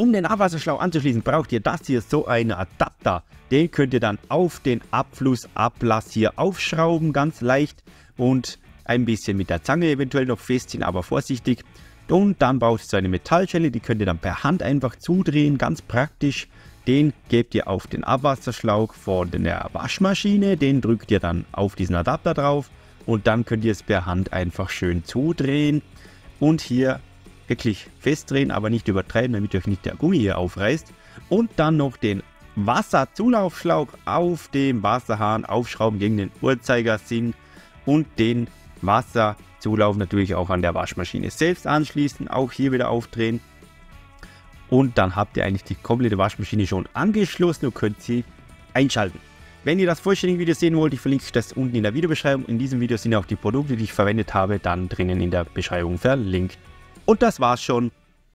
Um den Abwasserschlauch anzuschließen, braucht ihr das hier, so einen Adapter. Den könnt ihr dann auf den Abflussablass hier aufschrauben, ganz leicht. Und ein bisschen mit der Zange eventuell noch festziehen, aber vorsichtig. Und dann braucht ihr so eine Metallschelle, die könnt ihr dann per Hand einfach zudrehen, ganz praktisch. Den gebt ihr auf den Abwasserschlauch von der Waschmaschine, den drückt ihr dann auf diesen Adapter drauf. Und dann könnt ihr es per Hand einfach schön zudrehen und hier wirklich festdrehen, aber nicht übertreiben, damit euch nicht der Gummi hier aufreißt. Und dann noch den Wasserzulaufschlauch auf dem Wasserhahn aufschrauben gegen den Uhrzeigersinn und den Wasserzulauf natürlich auch an der Waschmaschine selbst anschließen, auch hier wieder aufdrehen. Und dann habt ihr eigentlich die komplette Waschmaschine schon angeschlossen und könnt sie einschalten. Wenn ihr das vollständige Video sehen wollt, ich verlinke das unten in der Videobeschreibung. In diesem Video sind auch die Produkte, die ich verwendet habe, dann drinnen in der Beschreibung verlinkt. Und das war's schon.